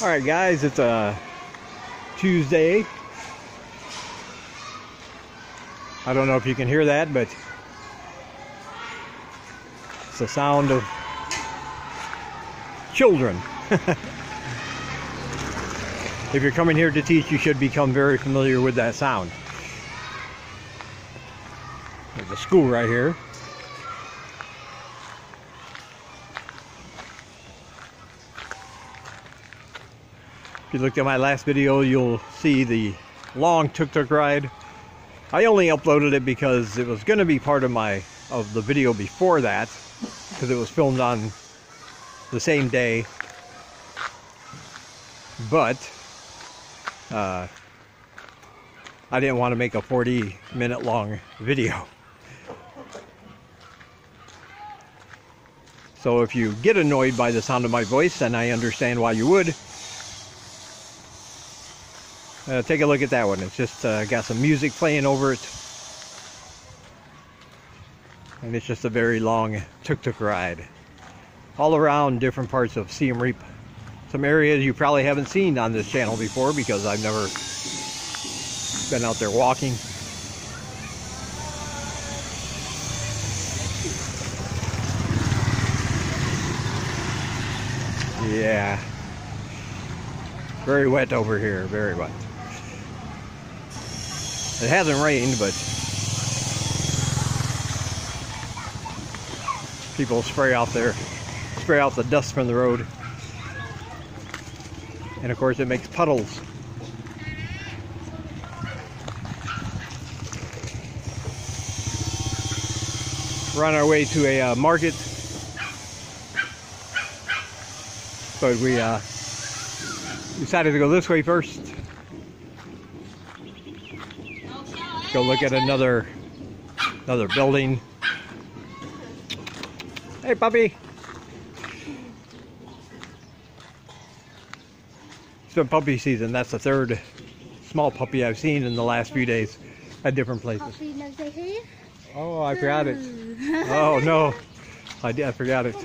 Alright guys, it's a Tuesday. I don't know if you can hear that, but it's the sound of children. If you're coming here to teach, you should become very familiar with that sound. There's a school right here. If you looked at my last video, you'll see the long tuk-tuk ride. I only uploaded it because it was going to be part of the video before that, because it was filmed on the same day. But I didn't want to make a 40-minute long video. So if you get annoyed by the sound of my voice, then I understand why you would. Take a look at that one. It's just got some music playing over it. And it's just a very long tuk-tuk ride. All around different parts of Siem Reap. Some areas you probably haven't seen on this channel before because I've never been out there walking. Yeah. Very wet over here, very wet. It hasn't rained, but people spray out the dust from the road. And of course it makes puddles. We're on our way to a market, but we decided to go this way first. Go look at another building. Hey puppy! It's been puppy season. That's the third small puppy I've seen in the last few days at different places. Oh, I forgot it. Oh no, I forgot it.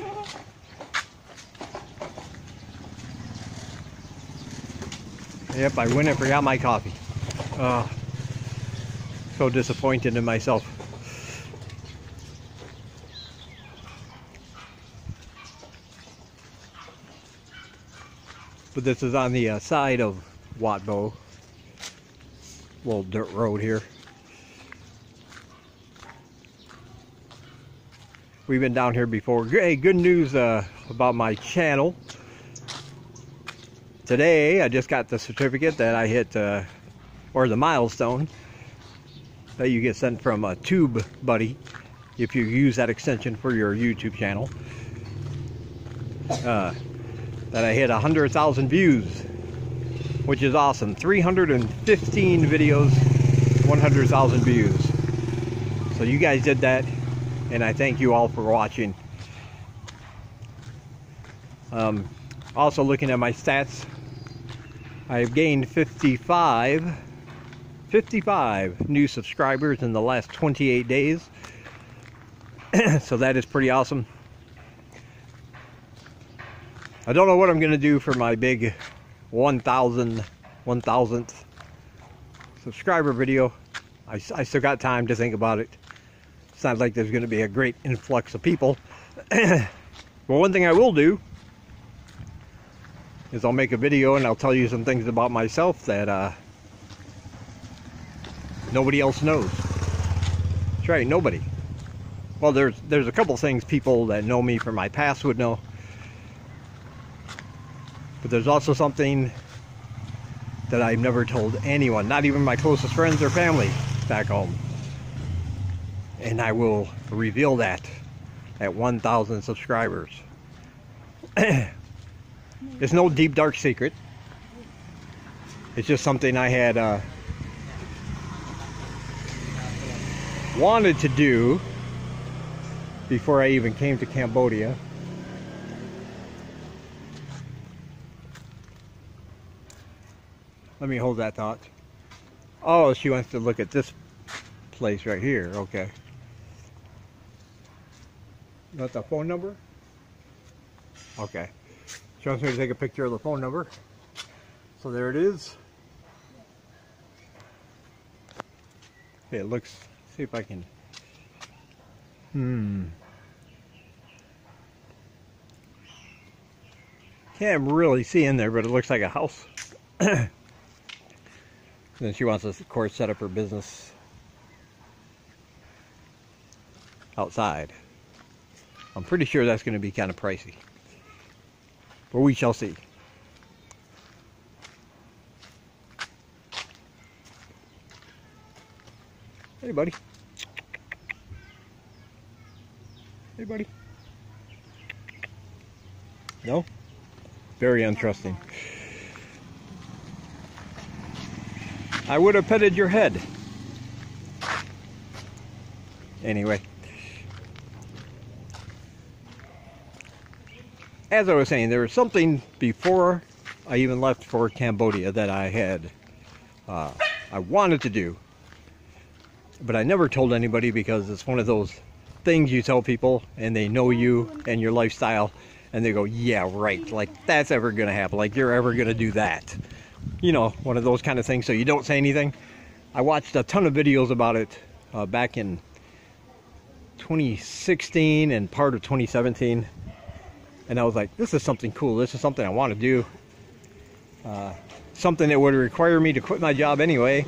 Yep, I went and forgot my coffee. So disappointed in myself. But this is on the side of Wat Bo. Little dirt road here. We've been down here before. Hey, good news about my channel. Today, I just got the certificate that I hit, or the milestone that you get sent from TubeBuddy if you use that extension for your YouTube channel. That I hit 100,000 views, which is awesome. 315 videos, 100,000 views. So you guys did that, and I thank you all for watching. Also looking at my stats, I've gained 55 new subscribers in the last 28 days. So that is pretty awesome. I don't know what I'm going to do for my big 1,000th subscriber video. I still got time to think about it. It's not like there's going to be a great influx of people. But one thing I will do is I'll make a video and I'll tell you some things about myself that nobody else knows. That's right, nobody. Well, there's a couple things people that know me from my past would know. But there's also something that I've never told anyone, not even my closest friends or family back home. And I will reveal that at 1,000 subscribers. It's no deep, dark secret. It's just something I had wanted to do before I even came to Cambodia. Let me hold that thought. Oh, she wants to look at this place right here. Okay. Not the phone number? Okay. She wants me to take a picture of the phone number. So there it is. Okay, it looks, see if I can, can't really see in there, but it looks like a house. And then she wants us, of course, set up her business outside. I'm pretty sure that's going to be kind of pricey, but we shall see. Hey, buddy. Hey, buddy. No? Very untrusting. I would have petted your head. Anyway. As I was saying, there was something before I even left for Cambodia that I had, I wanted to do. But I never told anybody because it's one of those things you tell people and they know you and your lifestyle and they go, yeah, right, like that's ever going to happen, like you're ever going to do that, you know, one of those kind of things, so you don't say anything. I watched a ton of videos about it back in 2016 and part of 2017, and I was like, this is something cool, this is something I want to do, something that would require me to quit my job anyway.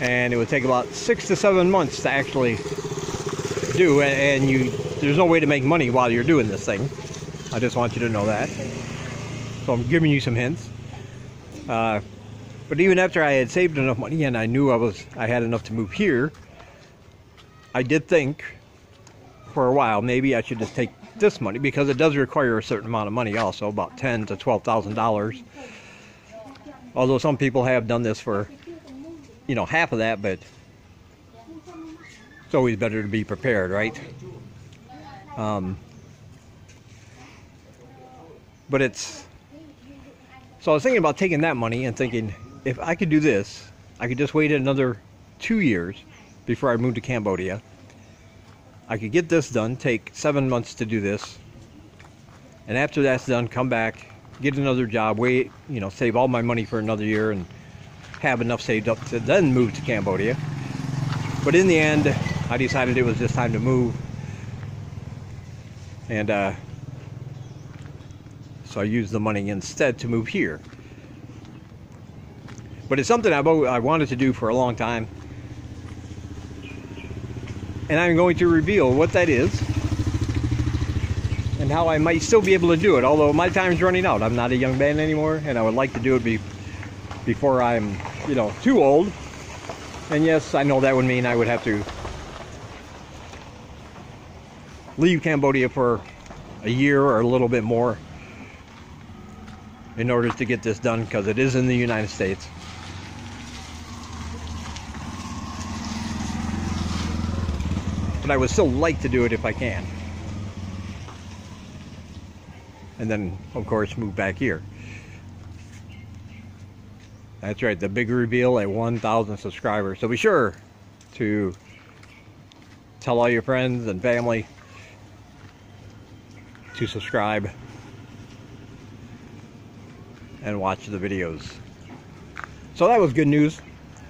And it would take about 6 to 7 months to actually do, and there's no way to make money while you're doing this thing. I just want you to know that. So I'm giving you some hints. But even after I had saved enough money and I knew I had enough to move here, I did think for a while maybe I should just take this money, because it does require a certain amount of money also, about $10,000 to $12,000. Although some people have done this for, you know, half of that, but it's always better to be prepared, right? But it's, so I was thinking about taking that money and thinking, if I could do this, I could just wait another 2 years before I moved to Cambodia. I could get this done, take 7 months to do this, and after that's done, come back, get another job, wait, you know, save all my money for another year, and have enough saved up to then move to Cambodia. But in the end, I decided it was just time to move, and so I used the money instead to move here. But it's something I wanted to do for a long time, and I'm going to reveal what that is and how I might still be able to do it, although my time's running out. I'm not a young man anymore, and I would like to do it before I'm, you know, too old. And yes, I know that would mean I would have to leave Cambodia for a year or a little bit more in order to get this done, because it is in the United States. But I would still like to do it if I can. And then, of course, move back here. That's right, the big reveal at 1,000 subscribers. So be sure to tell all your friends and family to subscribe and watch the videos. So that was good news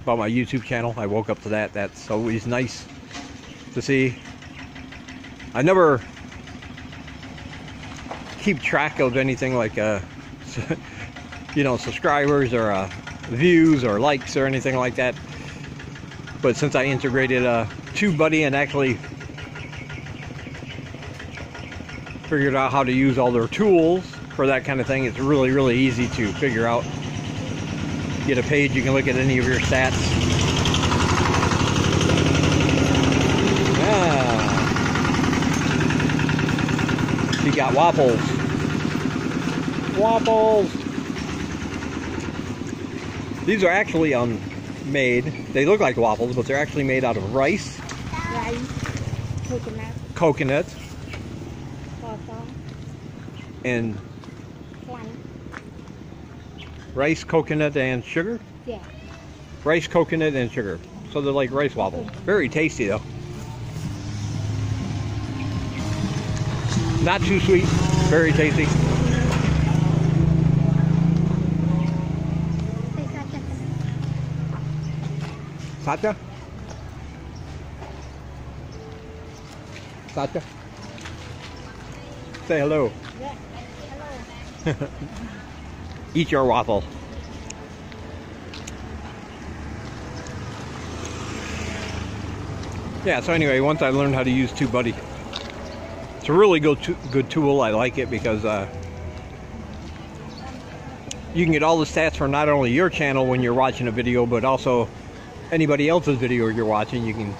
about my YouTube channel. I woke up to that. That's always nice to see. I never keep track of anything like, you know, subscribers or views or likes or anything like that, but since I integrated TubeBuddy and actually figured out how to use all their tools for that kind of thing, it's really, really easy to figure out. Get a page, you can look at any of your stats. Yeah. She got waffles. Waffles! These are actually made, they look like waffles, but they're actually made out of rice, coconut, and rice, coconut, and sugar? Yeah. Rice, coconut, and sugar. So they're like rice waffles. Very tasty, though. Not too sweet, very tasty. Satya? Say hello. Yeah, hello. Eat your waffle. Yeah, so anyway, once I learned how to use TubeBuddy, it's a really good tool. I like it because you can get all the stats for not only your channel when you're watching a video, but also anybody else's video you're watching. You can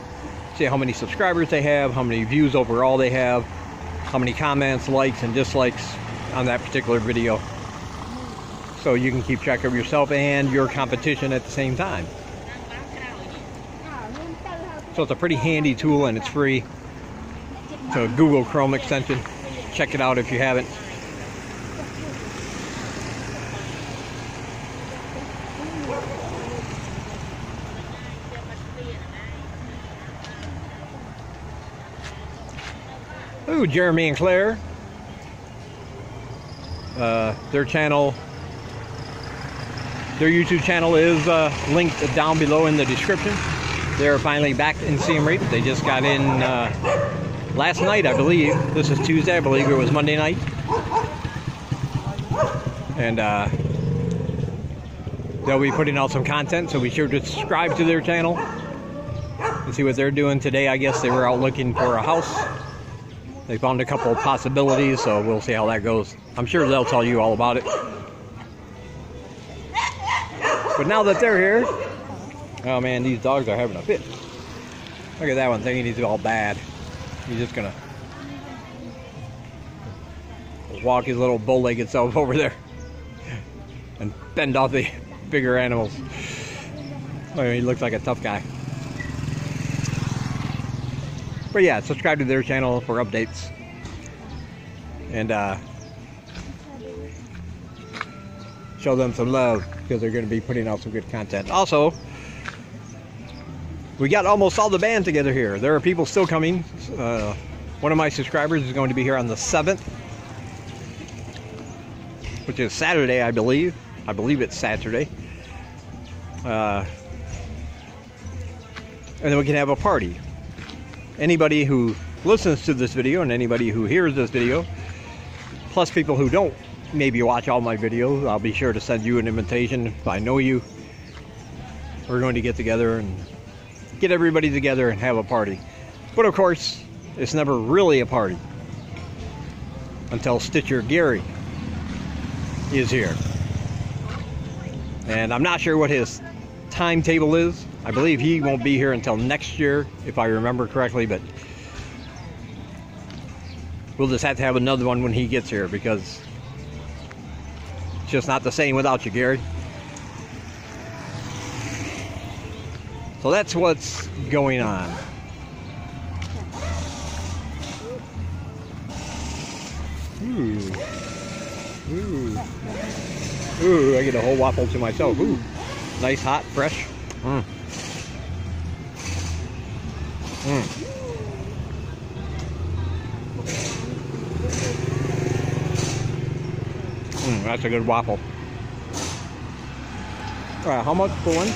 see how many subscribers they have, how many views overall they have, how many comments, likes, and dislikes on that particular video. So you can keep track of yourself and your competition at the same time. So it's a pretty handy tool and it's free. It's a Google Chrome extension. Check it out if you haven't. Ooh, Jeremy and Claire. Their YouTube channel is linked down below in the description. They're finally back in Siem Reap. They just got in last night, I believe. This is Tuesday, I believe. It was Monday night. And they'll be putting out some content, so be sure to subscribe to their channel and see what they're doing today. I guess they were out looking for a house. They found a couple of possibilities, so we'll see how that goes. I'm sure they'll tell you all about it. But now that they're here, oh man, these dogs are having a fit. Look at that one thinking he's all bad. He's just gonna walk his little bow-legged self over there and fend off the bigger animals. I mean, he looks like a tough guy. But yeah, subscribe to their channel for updates. And show them some love because they're gonna be putting out some good content. Also, we got almost all the band together here. There are people still coming. One of my subscribers is going to be here on the 7th, which is Saturday, I believe. I believe it's Saturday. And then we can have a party. Anybody who listens to this video and anybody who hears this video, plus people who don't maybe watch all my videos, I'll be sure to send you an invitation if I know you. We're going to get together and get everybody together and have a party. But of course, it's never really a party until Stitcher Gary is here. And I'm not sure what his timetable is. I believe he won't be here until next year, if I remember correctly, but we'll just have to have another one when he gets here because it's just not the same without you, Gary. So that's what's going on. Ooh. Ooh. Ooh, I get a whole waffle to myself. Ooh. Nice, hot, fresh. Mmm. Mmm. Mmm, that's a good waffle. Alright, how much for one?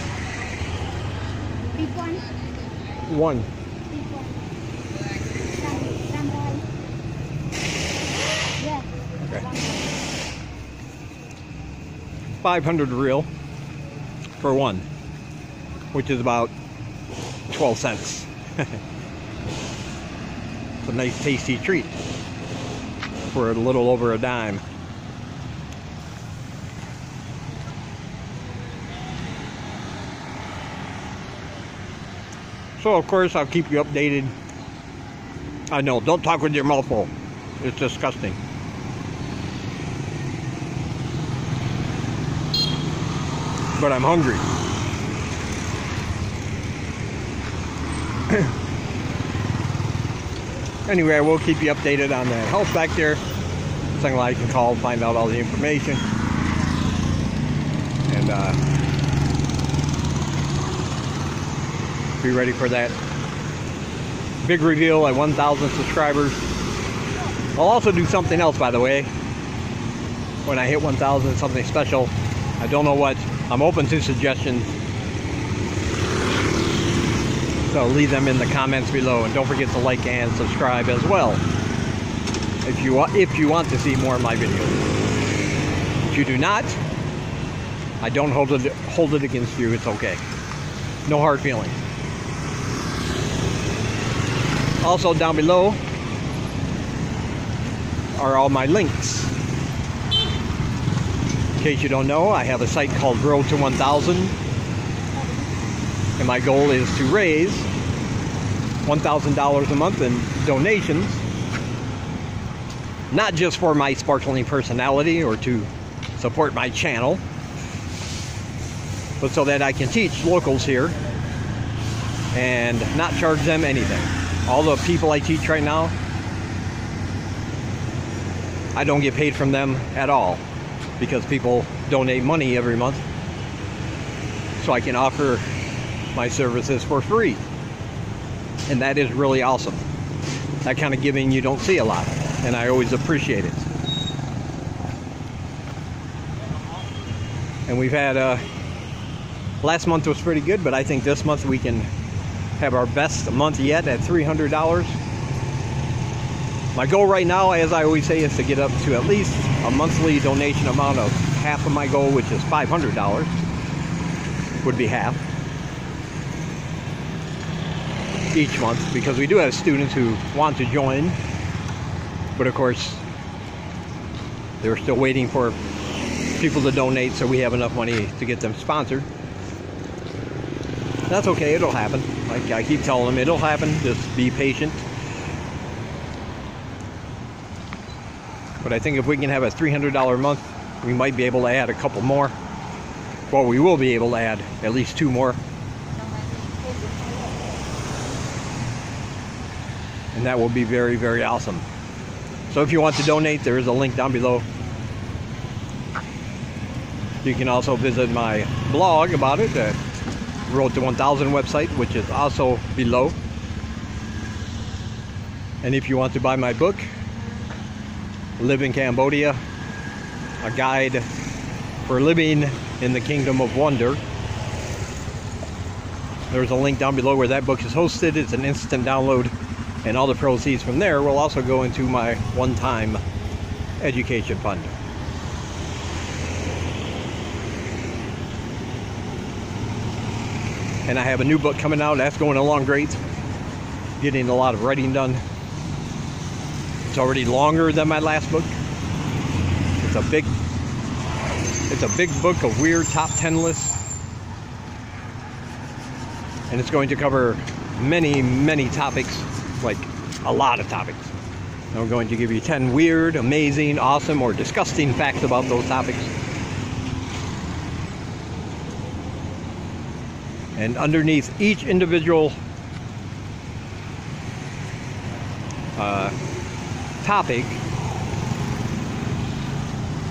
One. Okay. 500 real for one, which is about 12 cents. It's a nice tasty treat for a little over a dime. So of course I'll keep you updated. I know, don't talk with your mouth full. It's disgusting. But I'm hungry. Anyway, I will keep you updated on that house back there. Seng Lai can call, find out all the information. And be ready for that big reveal at 1,000 subscribers. I'll also do something else, by the way. When I hit 1,000, something special. I don't know what. I'm open to suggestions. So leave them in the comments below, and don't forget to like and subscribe as well if you want to see more of my videos. If you do not, I don't hold it against you. It's okay. No hard feelings. Also down below are all my links. In case you don't know, I have a site called Grow to 1,000, and my goal is to raise $1,000 a month in donations, not just for my sparkling personality or to support my channel, but so that I can teach locals here and not charge them anything. All the people I teach right now, I don't get paid from them at all, because people donate money every month, so I can offer my services for free, and that is really awesome. That kind of giving you don't see a lot, and I always appreciate it. And we've had last month was pretty good, but I think this month we can have our best month yet at $300. My goal right now, as I always say, is to get up to at least a monthly donation amount of half of my goal, which is $500, would be half each month, because we do have students who want to join, but of course they're still waiting for people to donate so we have enough money to get them sponsored. That's okay, it'll happen. Like I keep telling them, it'll happen, just be patient. But I think if we can have a $300 a month, we might be able to add a couple more. Well, we will be able to add at least two more. And that will be very, very awesome. So if you want to donate, there is a link down below. You can also visit my blog about it at Road to 1000 website, which is also below. And if you want to buy my book, Live in Cambodia, a guide for living in the Kingdom of Wonder, there's a link down below where that book is hosted. It's an instant download, and all the proceeds from there will also go into my one-time education fund. And I have a new book coming out. That's going along great. Getting a lot of writing done. It's already longer than my last book. It's a big book of weird top 10 lists, and it's going to cover many topics, like a lot of topics. And I'm going to give you 10 weird, amazing, awesome, or disgusting facts about those topics. And underneath each individual topic,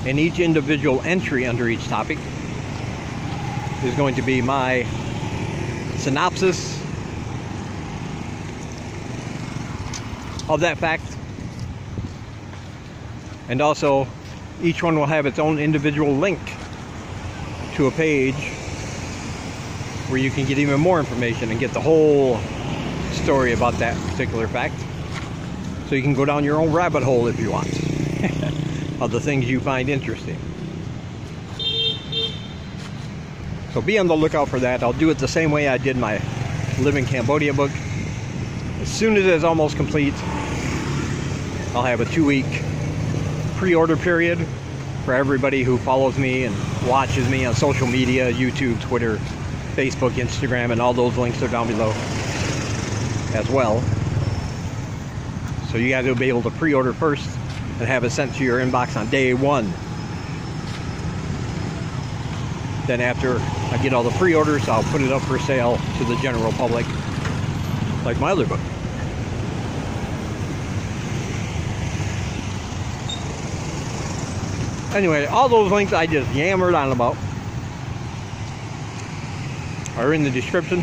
and each individual entry under each topic, is going to be my synopsis of that fact. And also each one will have its own individual link to a page where you can get even more information and get the whole story about that particular fact. So you can go down your own rabbit hole if you want of the things you find interesting. So be on the lookout for that. I'll do it the same way I did my Live in Cambodia book. As soon as it's almost complete, I'll have a 2-week pre-order period for everybody who follows me and watches me on social media, YouTube, Twitter, Facebook, Instagram, and all those links are down below as well. So you guys will be able to pre-order first and have it sent to your inbox on day one. Then after I get all the pre-orders, I'll put it up for sale to the general public, like my other book. Anyway, all those links I just yammered on about are in the description,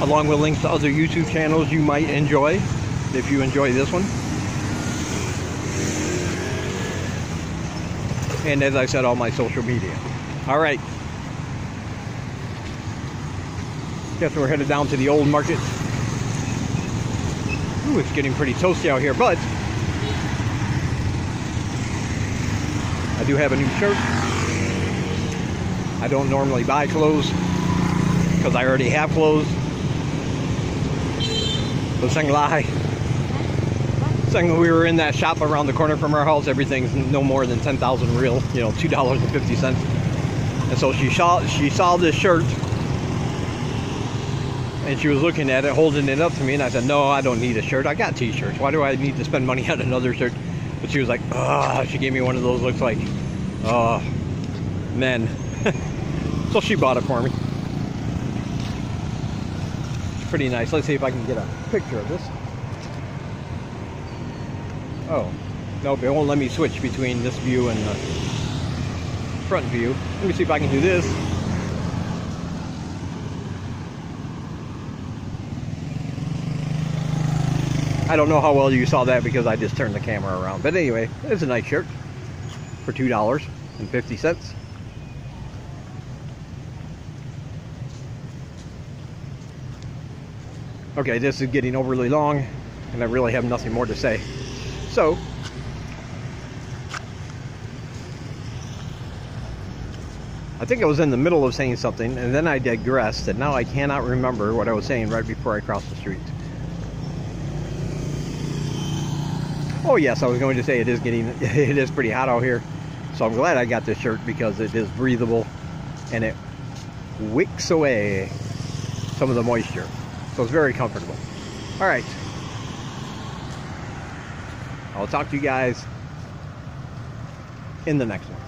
along with links to other YouTube channels you might enjoy, if you enjoy this one. And as I said, all my social media. All right. Guess we're headed down to the old market. Ooh, it's getting pretty toasty out here, but I do have a new shirt. I don't normally buy clothes because I already have clothes. So Seng Lai, we were in that shop around the corner from our house. Everything's no more than 10,000 real, you know, $2.50. And so she saw this shirt and she was looking at it, holding it up to me, and I said, no, I don't need a shirt. I got t-shirts. Why do I need to spend money on another shirt? But she was like, oh, she gave me one of those looks like, oh, men. So she bought it for me. It's pretty nice. Let's see if I can get a picture of this. Oh, nope, it won't let me switch between this view and the front view. Let me see if I can do this. I don't know how well you saw that because I just turned the camera around. But anyway, it's a nice shirt for $2.50. Okay, this is getting overly long, and I really have nothing more to say. So, I think I was in the middle of saying something, and then I digressed, and now I cannot remember what I was saying right before I crossed the street. Oh yes, I was going to say it is pretty hot out here. So I'm glad I got this shirt because it is breathable and it wicks away some of the moisture. So it's very comfortable. All right. I'll talk to you guys in the next one.